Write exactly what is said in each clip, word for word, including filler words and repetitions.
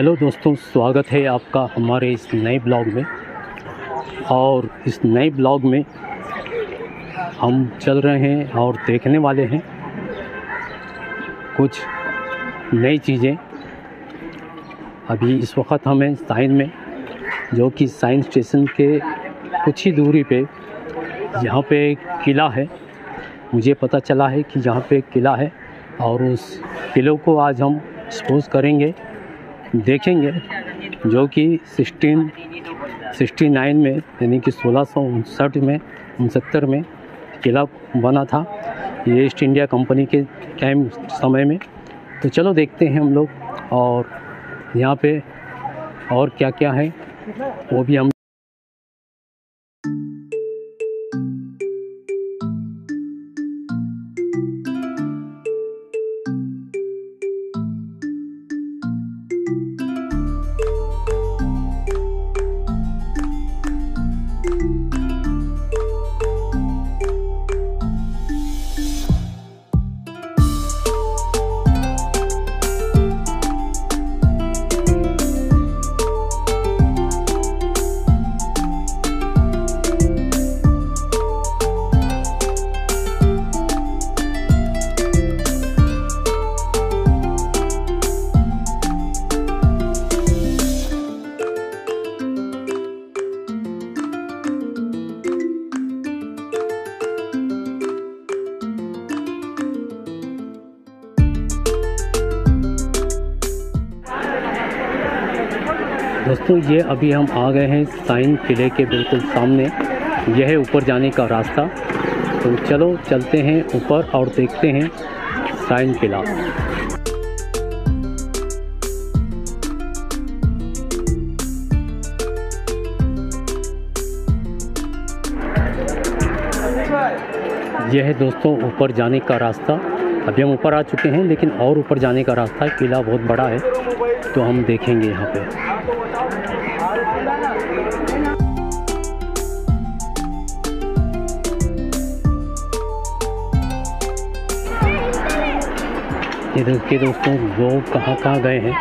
Hello दोस्तों, स्वागत है आपका हमारे इस नए ब्लॉग में। और इस नए ब्लॉग में हम चल रहे हैं और देखने वाले हैं कुछ नई चीज़ें। अभी इस वक्त हमें साइन में, जो कि साइन स्टेशन के कुछ ही दूरी पे, यहाँ पे किला है। मुझे पता चला है कि यहाँ पे किला है और उस किलों को आज हम एक्सपोज करेंगे, देखेंगे, जो कि सिक्सटीन सिक्सटी नाइन में यानी कि सोलह सौ उनसठ में उनसत्तर में किला बना था, ये ईस्ट इंडिया कंपनी के टाइम समय में। तो चलो देखते हैं हम लोग, और यहाँ पे और क्या क्या है वो भी हम दोस्तों, ये अभी हम आ गए हैं साइन किले के बिल्कुल सामने। यह है ऊपर जाने का रास्ता। तो चलो चलते हैं ऊपर और देखते हैं साइन किला। यह है दोस्तों ऊपर जाने का रास्ता। अभी हम ऊपर आ चुके हैं, लेकिन और ऊपर जाने का रास्ता है। किला बहुत बड़ा है, तो हम देखेंगे यहाँ पे। ये देखिए दोस्तों, लोग कहाँ कहाँ गए हैं।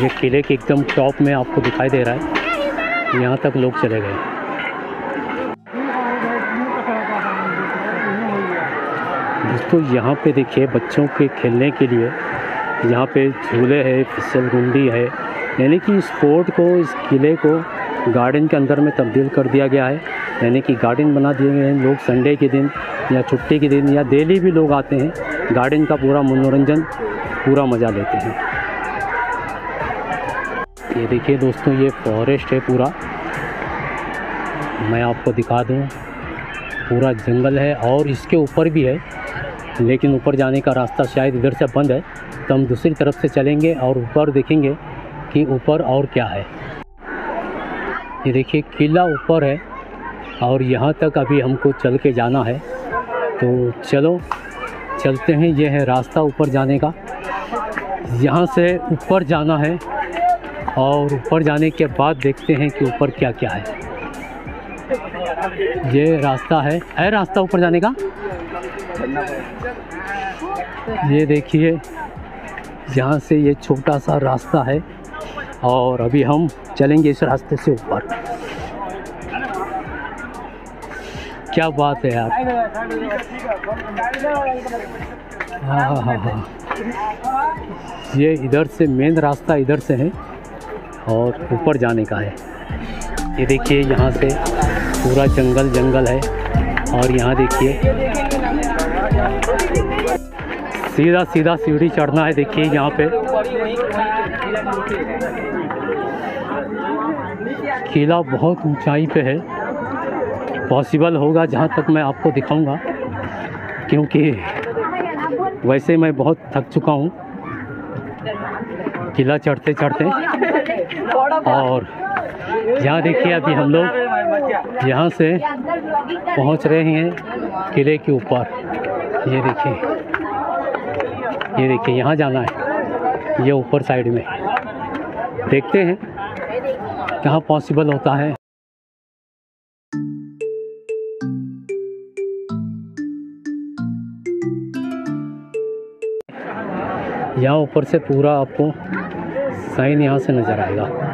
ये किले के एकदम टॉप में आपको दिखाई दे रहा है, यहाँ तक लोग चले गए। दोस्तों यहाँ पे देखिए, बच्चों के खेलने के लिए यहाँ पे झूले हैं, फिसलगुंडी है, यानी कि इस फोर्ट को, इस किले को गार्डन के अंदर में तब्दील कर दिया गया है, यानी कि गार्डन बना दिए गए हैं। लोग संडे के दिन या छुट्टी के दिन या डेली भी लोग आते हैं, गार्डन का पूरा मनोरंजन, पूरा मज़ा लेते हैं। ये देखिए दोस्तों, ये फॉरेस्ट है पूरा, मैं आपको दिखा दूँ, पूरा जंगल है। और इसके ऊपर भी है, लेकिन ऊपर जाने का रास्ता शायद इधर से बंद है, तो हम दूसरी तरफ से चलेंगे और ऊपर देखेंगे कि ऊपर और क्या है। ये देखिए किला ऊपर है और यहाँ तक अभी हमको चल के जाना है। तो चलो चलते हैं। ये है रास्ता ऊपर जाने का, यहाँ से ऊपर जाना है और ऊपर जाने के बाद देखते हैं कि ऊपर क्या क्या है। ये रास्ता है है रास्ता ऊपर जाने का। ये देखिए, यहाँ से ये छोटा सा रास्ता है और अभी हम चलेंगे इस रास्ते से ऊपर। क्या बात है यार, हाँ हाँ हाँ ये इधर से मेन रास्ता इधर से है और ऊपर जाने का है। ये देखिए, यहाँ से पूरा जंगल जंगल है। और यहाँ देखिए, सीधा सीधा सीढ़ी चढ़ना है। देखिए यहाँ पे किला बहुत ऊंचाई पे है, पॉसिबल होगा जहाँ तक मैं आपको दिखाऊंगा, क्योंकि वैसे मैं बहुत थक चुका हूँ किला चढ़ते चढ़ते। और यहाँ देखिए, अभी हम लोग यहाँ से पहुँच रहे हैं किले के ऊपर। ये देखिए, ये देखिए, यहाँ जाना है, ये ऊपर साइड में। देखते हैं कहाँ पॉसिबल होता है। यहाँ ऊपर से पूरा आपको साइन यहाँ से नज़र आएगा।